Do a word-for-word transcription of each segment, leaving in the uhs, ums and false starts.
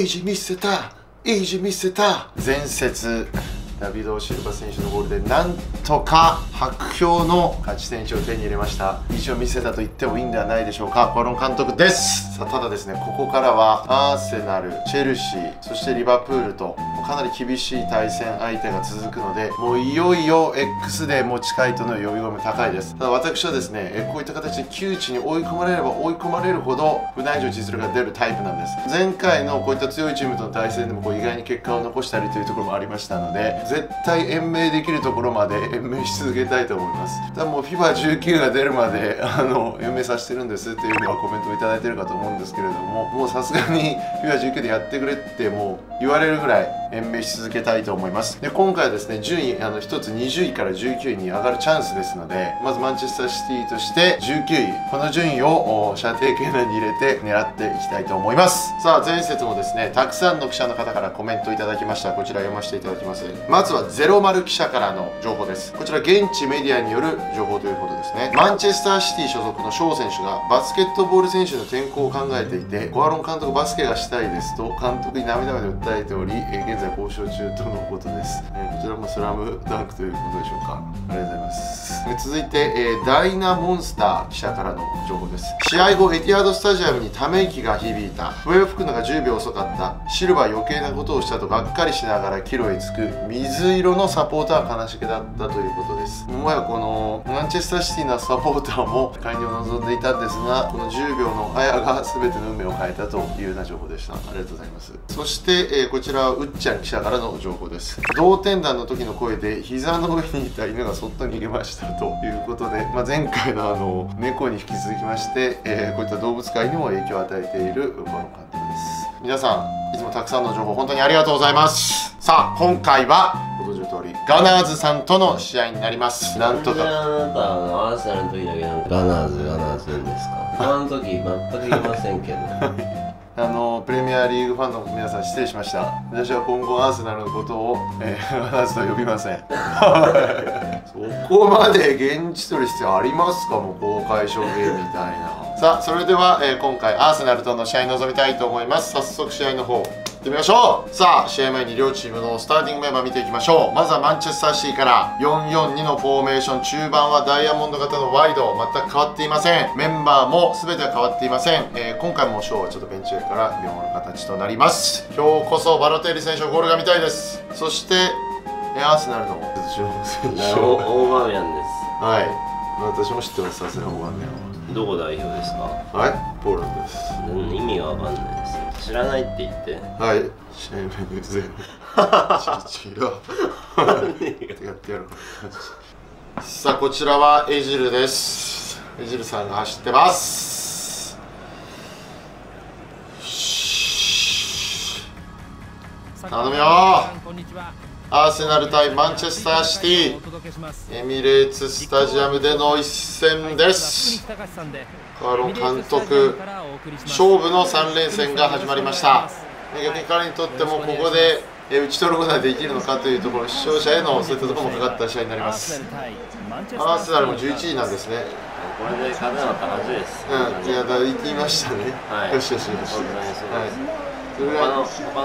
イージ見せた、イージ見せた。前節ダビド・シルバ選手のゴールでなんとか薄氷の勝ち点いちを手に入れました。意地を見せたと言ってもいいんではないでしょうか、コロン監督です。さあただですね、ここからはアーセナル、チェルシー、そしてリバプールとかなり厳しい対戦相手が続くので、もういよいよ X で持ち回との呼び込み高いです。ただ私はですね、こういった形で窮地に追い込まれれば追い込まれるほど不内情実力が出るタイプなんです。前回のこういった強いチームとの対戦でもこう意外に結果を残したりというところもありましたので、絶対延命できるところまで延命し続けたいと思います。ただもう フィファじゅうきゅう が出るまであの延命させてるんですっていうのはコメントもいただいてるかと思うんですけれども、もうさすがに フィファじゅうきゅう でやってくれってもう言われるぐらい延命し続けたいと思います。で今回はですね、順位あのひとつにじゅういからじゅうきゅういに上がるチャンスですので、まずマンチェスターシティとしてじゅうきゅうい、この順位を射程圏内に入れて狙っていきたいと思います。さあ前節もですね、たくさんの記者の方からコメントいただきました。こちら読ませていただきます。まずはゼロマル記者からの情報です。こちら現地メディアによる情報ということですね。マンチェスターシティ所属のショー選手がバスケットボール選手の転向を考えていて、ゴアロン監督バスケがしたいですと監督に涙まで訴えており、現在交渉中とのことです。えー、こちらもスラムダンクということでしょうか。ありがとうございます。え続いて、えー、ダイナモンスター記者からの情報です。試合後エティハードスタジアムにため息が響いた、笛を吹くのがじゅうびょう遅かった、シルバー余計なことをしたとがっかりしながら帰路へ着く、水色のサポーターは悲しげだったということです。もはやこのマンチェスターシティのサポーターも介入を望んでいたんですが、このじゅうびょうのあやが全ての運命を変えたというような情報でした。ありがとうございます。そして、えー、こちらはうっちゃん記者からの情報です。同点弾の時の声で膝の上にいた犬がそっと逃げましたということで、まあ、前回のあの猫に引き続きまして、えー、こういった動物界にも影響を与えているコロン監督です。皆さんいつもたくさんの情報本当にありがとうございます。さあ今回はご存知の通りガナーズさんとの試合になります。なんとかあなたのアーセナルの時だけなんかガナーズガナーズですか。あの時全く言いませんけどあのプレミアリーグファンの皆さん失礼しました。私は今後アーセナルのことを、えー、ガナーズと呼びませんそこまで現地取る必要ありますか、もう公開処刑みたいなさあそれでは、えー、今回アーセナルとの試合に臨みたいと思います。早速試合の方行ってみましょう。さあ試合前に両チームのスターティングメンバー見ていきましょう。まずはマンチェスターシティからよんよんにのフォーメーション、中盤はダイヤモンド型のワイド、全く変わっていません。メンバーも全ては変わっていません。えー、今回もショーはちょっとベンチ外から見守る形となります。今日こそバロテリ選手のゴールが見たいです。そしてアーセナルの選手オーバメヤンです。はい私も知ってます。さすがオーバメヤンはどこ代表ですか。はい、ポーランドです。うん、意味がわかんないです。知らないって言って。はい、シェーメンズ。ちちろ。やってやろう。さあ、こちらはエジルです。エジルさんが走ってます。頼むよ。こんにちは。アーセナル対マンチェスターシティ、エミレーツスタジアムでの一戦です。カーロン監督、勝負のさん連戦が始まりました。逆に彼にとってもここで打ち取ることができるのかというところ、視聴者へのそういったところもかかった試合になります。アーセナルもじゅういちいなんですね。これで勝てなかったはずです。うん、いやだ言いましたね。よしよしよし、他の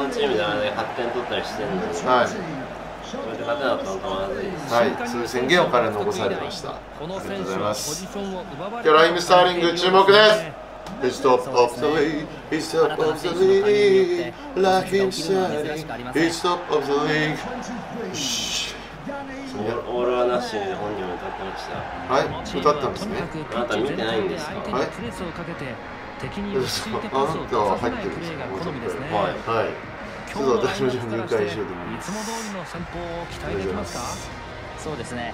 チームではね、はちてん取ったりしてるんですけど、はいはい、そういう宣言を彼に残されました。ありがとうございます。キャライム・スターリング、注目です。オールはなしで本人も歌ってました。はい、歌ったんですね。あなた見てないんですか。はい。あなたは入ってるんですか。はい。はい。ちょっと私も入会しようと思います。いつも通りの戦法を期待できますか。そうですね。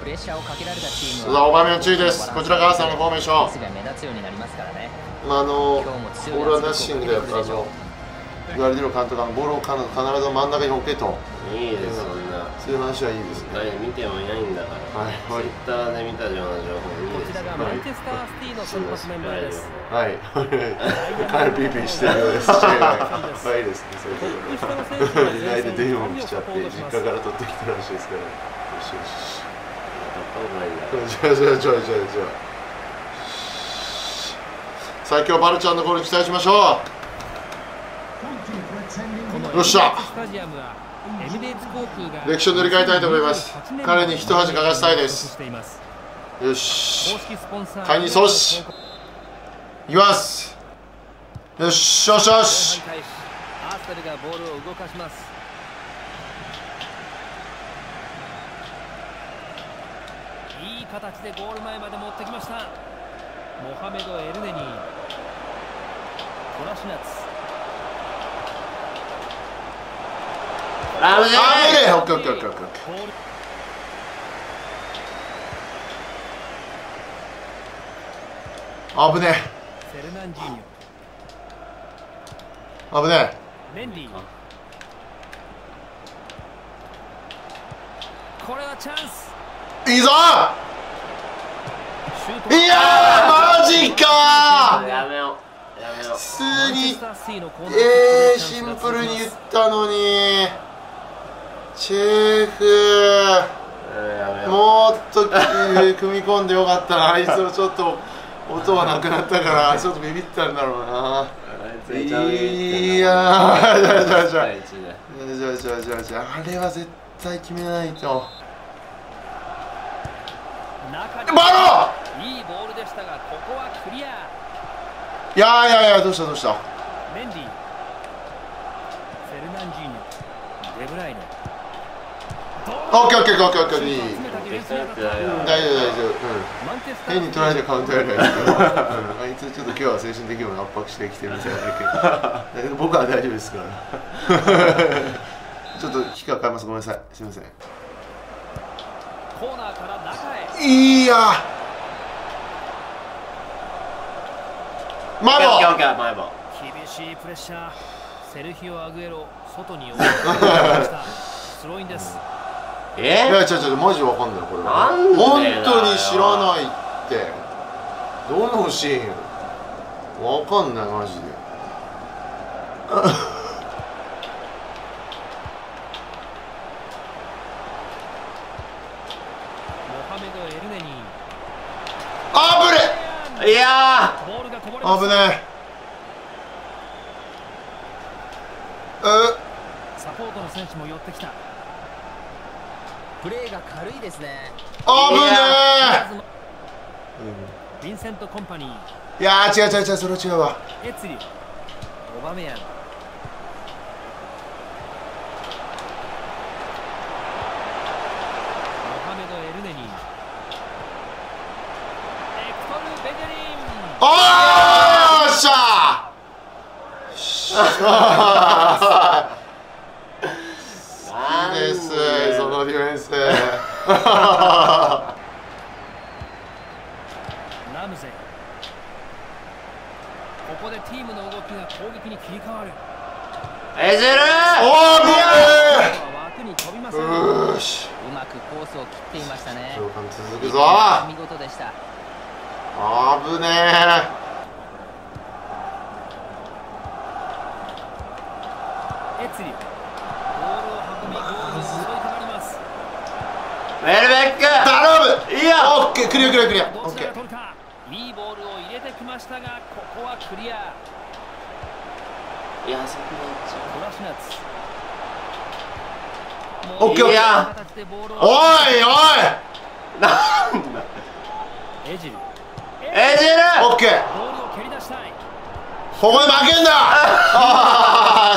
プレッシャーをかけられたチームはオーバーメン注意です。こちらが朝のフォーメーション。まああのオールアナッシングであのグアルディーノ監督がボールを必ず真ん中に置けと。いいですそんな。そういう話はいいですね。誰見てもいないんだから。はい。ツイッターで見たような情報。こちらがマンチェスターシティの先発メンバーです。はい。カールピーピーしてるようです。はい、ですね。そういうところ。いないで電話も来ちゃって実家から取ってきたらしいですから。よしよし。やったことないな。じゃあじゃあじゃあじゃあ。さあ今日バルちゃんのゴール期待しましょう。よっしゃ、歴史を塗り替えたいと思います。彼に一恥かかせたいです。よし、会に阻止いきます。よしよしよし、いい形でゴール前まで持ってきました。モハメド・エルネニー、コラシナツ、あれれ、オッケーオッケーオッケーオッケー。あぶねあぶねこれはチャンス、いいぞ。いやーマジかー、やめようやめよう。普通にえー、シンプルに言ったのにチェフもっと組み込んでよかったな。あいつをちょっと音はなくなったからちょっとビビったんだろうな。いやー、じゃあじゃあじゃあじゃあじゃあじゃあじゃあ、あれは絶対決めないと。バロ、いいボールでしたがここはクリア。いやいやいや、どうしたどうした。メンディ、フェルナンジーニョ、デブライネ、オッケーオッケーオッケーオッケー、大丈夫大丈夫、変に取られてカウンターやりゃいいけど、あいつちょっと今日は精神的にも圧迫してきてるみたいだけど、僕は大丈夫ですからちょっと機械変えます、ごめんなさい、すみません。コーナーから中へ、いいやマボ、厳しいプレッシャー、セルヒオ・アグエロ、外に追いかけましたスローインです。いや、ちょちょ、マジわかんない、これは本当に知らないって。どのシーンわかんない、マジであぶれ、いやー危ねえ。サポートの選手も寄ってきた。プレーが軽いですね。あぶねー。ヴィンセントコンパニー。いやー違う違う違う、それは違うわ。エツリ、オバメヤン。モハメド・エルネニー。エクトル・ベデリン。おーっしゃー。しゃー。そのディフェンスラムゼ、ここでチームの動きが攻撃に切り替わる。エゼルオーブ、うまくコースを切っていましたね。続くぞ、見事でした。あぶねえ。エツリ、ウェルベック頼む。いやオッケー、クリアクリアクリア、オッケー。いいボールを入れてきましたがここはクリア。いやそこはラシナツ、オッケーオッケー。おいおい、なんだエジルエジル、オッケー。ボールを蹴り出したい、ここで負けんな。あ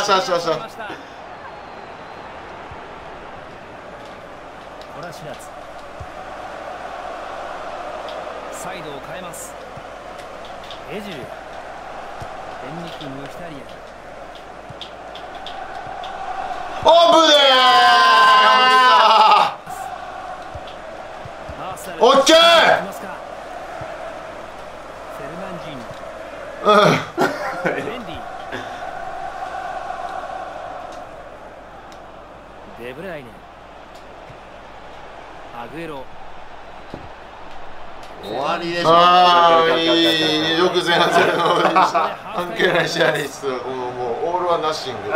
あしゃしゃしゃ、サイドを変えます。エジル、エンリキ・ムヒタリア、オブデーオッケー。デブライネ、アグエロ、終わりでしょ。ああ、いい、よく前半戦の関係ない試合です。もうオールはナッシング、ひゃ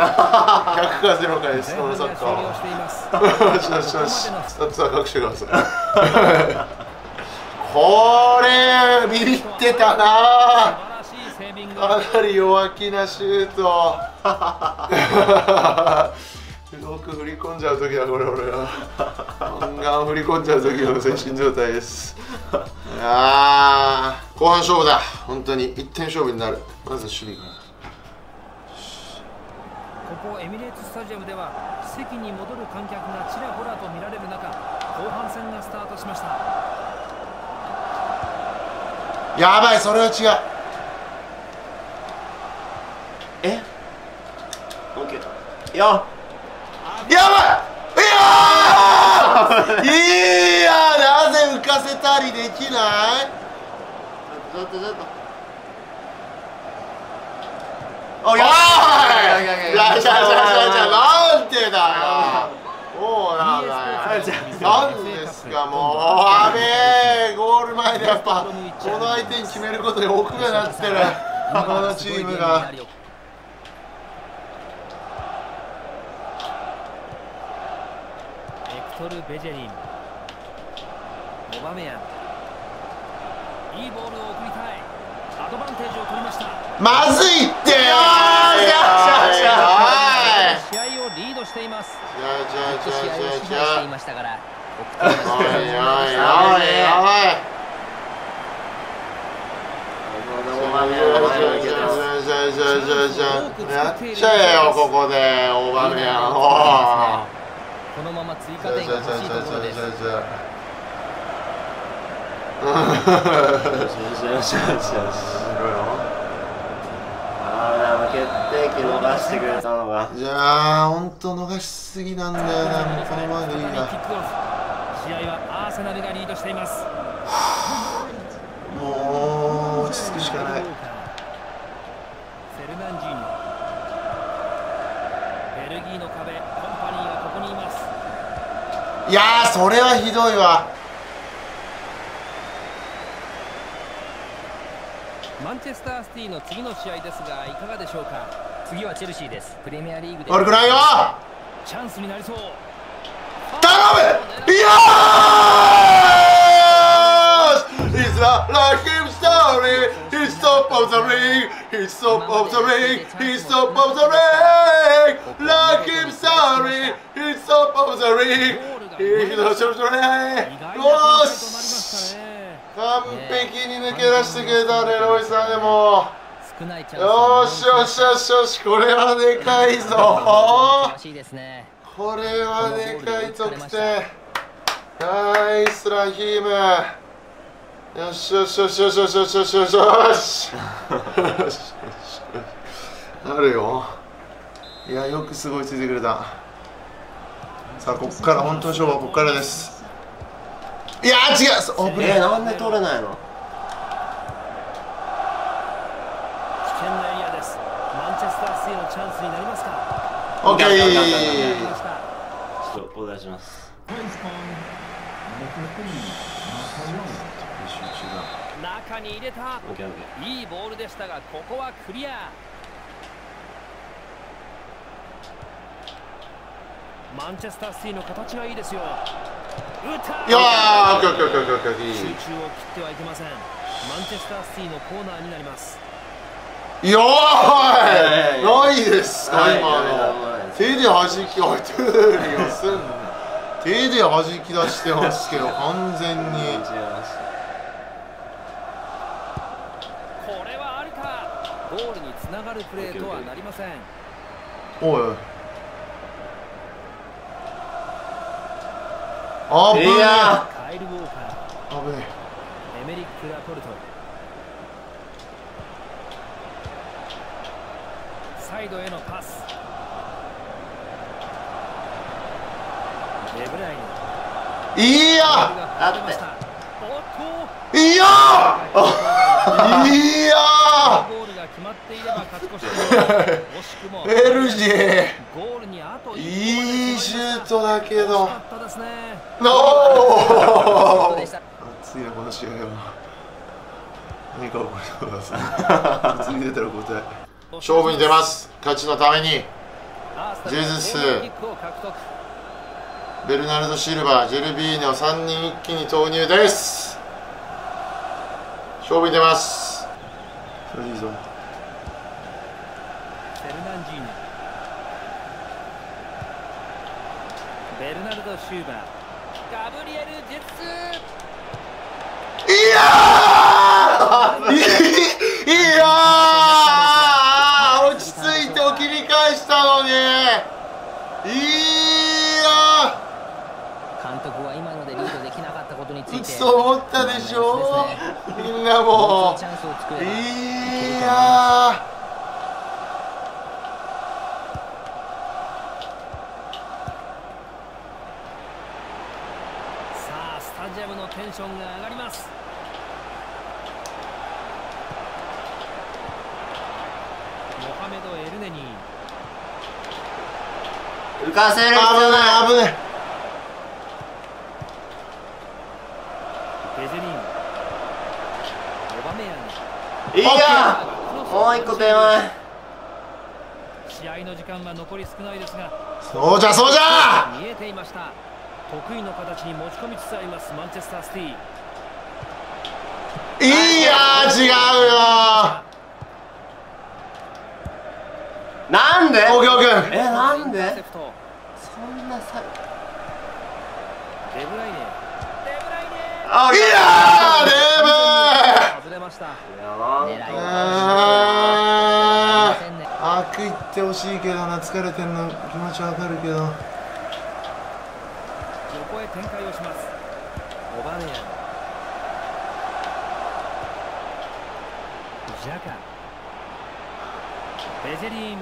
くかゼロかです、このサッカーは。よしよしよし、スタッツは各種があるこれビビってたな。かなり弱気なシュートよく振り込んじゃう時だこれ俺はガンガン振り込んじゃう時の精神状態です。あー後半勝負だ本当にいってん勝負になる。まず守備から。ここエミレーツスタジアムでは席に戻る観客がちらほらと見られる中、後半戦がスタートしました。やばい、それは違う。え ?OK よっやばいいやーいやーなぜ浮かせたりできない。ちょっとちょっとおいなんてだよそうなんだよなんですかもうあべえゴール前でやっぱこの相手に決めることで奥がなってるこのチームが。トルベジェリン、オバメヤン、いいボールを送りたい、アドバンテージを取りました。まずいってよー。試合をリードしています。試合を支配していましたから。おいおいおいおい。やっちゃえよここでオバメヤン。このまま追加点が欲しいところです。ああ、決定機逃してくれたのが。いやー、本当逃しすぎなんだよな、このままでいいな。試合はアーセナルがリードしています。もう落ち着くしかない。セルナンジーニ、ベルギーの壁、コンパニーがここにいます。いやーそれはひどいわ。マンチェスターシティの次の試合ですがいかがでしょうか。次はチェルシーです。プレミアリーグで悪くないよ。チャンスになりそう。頼む。いやー He's not like him story He's top of the ring He's top of the ring He's top of the ring Like him story He's top of the ringいいヒットしましたね。よし完璧に抜け出してくれたねロイさん。でもよしよしよしよしこれはでかいぞ。これはでかい得点。ナイスラヒーム。よしよしよしよしよしよしよしよしよしなるよ。いやよくすごいついてくれた。さあここから本当の勝負はここからです。いやー違うオープレーなんで取れないの。危険なエリアです。マンチェスターシティのチャンスになりますか。オッケーちょっとお出しします。中に入れた。いいボールでしたがここはクリア。マンチェスターシティの形がいいですよ。いやー、集中を切ってはいけません。マンチェスターシティのコーナーになります。よーい、ないですか今の。手で弾きを手で弾き出してますけど完全に。これはありか。ゴールにつながるプレーとはなりません。おい。あぶねカイルウォーカー。あぶねエメリックラポルト。サイドへのパス。デブライネ。いいや。あって。おっと。いいや。いいや。ゴールが決まっていれば勝ち越し。惜しくも。エルジー。ゴールにあと一歩。いいシュートだけど。ノー熱いなこの試合は。何か起こりそうですね。次出たら交代。勝負に出ます。勝ちのために。ジェズス、ベルナルド・シルバー、ジェルビーニョさんにん一気に投入です。勝負に出ます。それでいいぞ。ベルナルド・シューバー、ガブリエル・ジェツ。いやーいやー落ち着いて切り返したのに。いや監督は今のでリードできなかったことについてそう思ったでしょう、みんなもう。いやーテンションが上がります。モハメド・エルネニー、浮かせる必要ない。危ない。ベゼリン、オバメヤン。いやもう一個手前。試合の時間は残り少ないですが、そうじゃそうじゃ見えていました。得意の形に持ち込みつつありますマンチェスターシティ。いやー違うよー。なんで東京君、えなんでそんなさ。デブライネ、デブライネ。あいやーデブー外れました。あくいってほしいけどな。疲れてるの気持ちわかるけど横へ展開をします。オバメヤン、ジャカ、ベゼリン、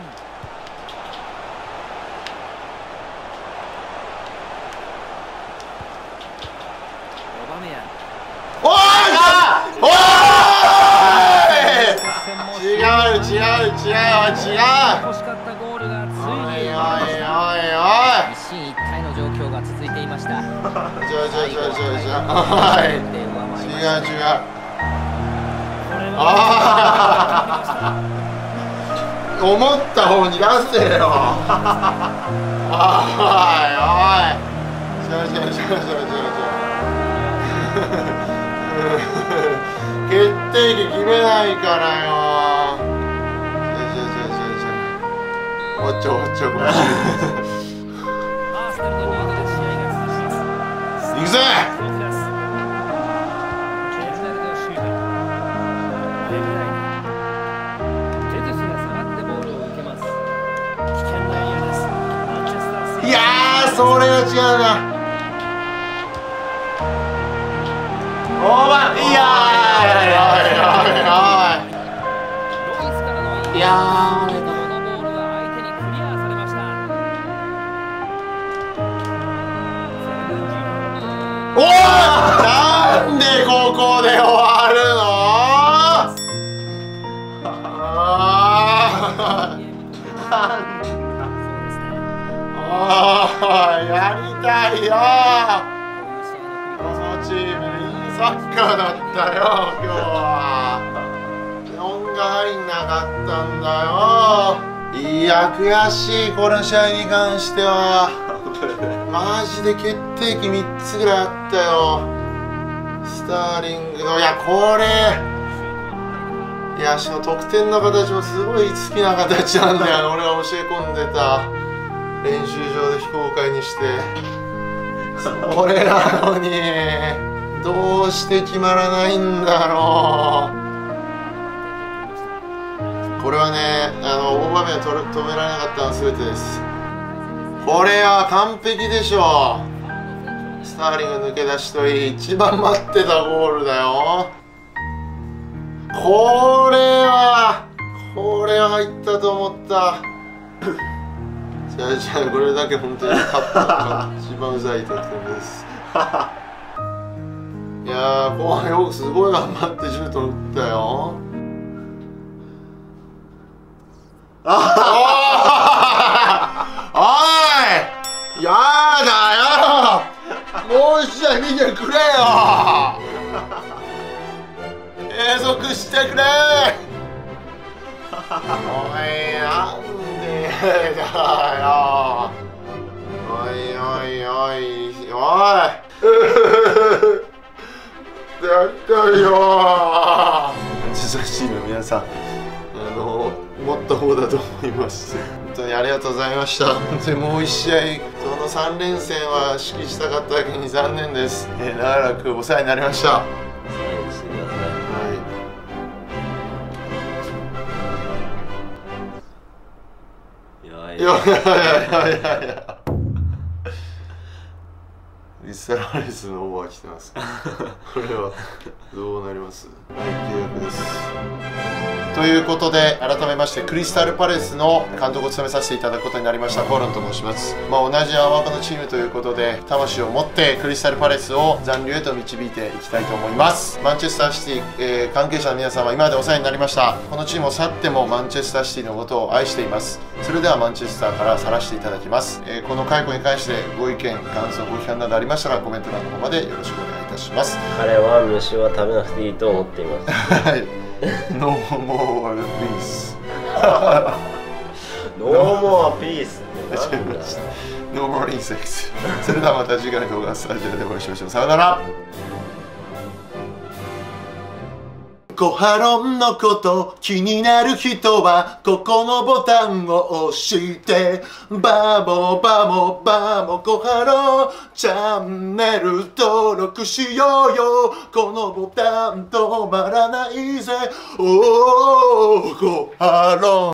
オバメヤン。おーい、違う違う違う違う。惜しかったゴールがついに。おいおいおいおい。一進一退の状況が続いていました。違う違う違う違う違う違う違う。ああ思った方に出せよ。ああおいおい。違う違う違う違う違う。決定機決めないからよ。違う違う違う違う。おっちょおっちょこれ。行くぜ。いやーそれは違うな。オーバー、いやーいやーおーなんでここで終わるの。ああやりたいよ。このチームいいサッカーだったよ今日は。よんが入んなかったんだよ。いや悔しい。この試合に関してはマジで決定機みっつぐらいあったよ。スターリングの、いやこれ、いやしかも得点の形もすごい好きな形なんだよ。俺は教え込んでた練習場で非公開にしてそれなのにどうして決まらないんだろう。これはねあの大場面を止められなかったのは全てです。これは完璧でしょ。スターリング抜け出しといい一番待ってたゴールだよ。これはこれは入ったと思った。じゃあじゃあこれだけ本当に勝った一番うざい得点です。いやー後半よくすごい頑張ってシュート打ったよ。ああやだよもう一試合見てくれよ継続してくれ。おいなんでだよ。おいおいおいおいだったよ。実はチームの皆さんあの持った方だと思います。本当にありがとうございました。本当にもう一試合のさん連戦は指揮したかっただけに残念です。えー、長らくお世話になりました。はい、いやいやいやいやリスタラリスのオーバー来てます。これはどうなります。はい、契約です。ということで改めましてクリスタルパレスの監督を務めさせていただくことになりましたコーロンと申します。まあ、同じアワードのチームということで魂を持ってクリスタルパレスを残留へと導いていきたいと思います。マンチェスターシティ、えー、関係者の皆様今までお世話になりました。このチームを去ってもマンチェスターシティのことを愛しています。それではマンチェスターから晒していただきます。えー、この解雇に関してご意見感想ご批判などありますしたらコメント欄の方までよろしくお願いいたします。彼は虫は食べなくていいと思っています。はいノーモアピースノーモアピースノーモアインセクス。それではまた次回の動画スタジオでお会いしましょう。さよなら。コハロンのこと気になる人はここのボタンを押してバボバボバボコハロンチャンネル登録しようよ。このボタン止まらないぜ。おーコハロン。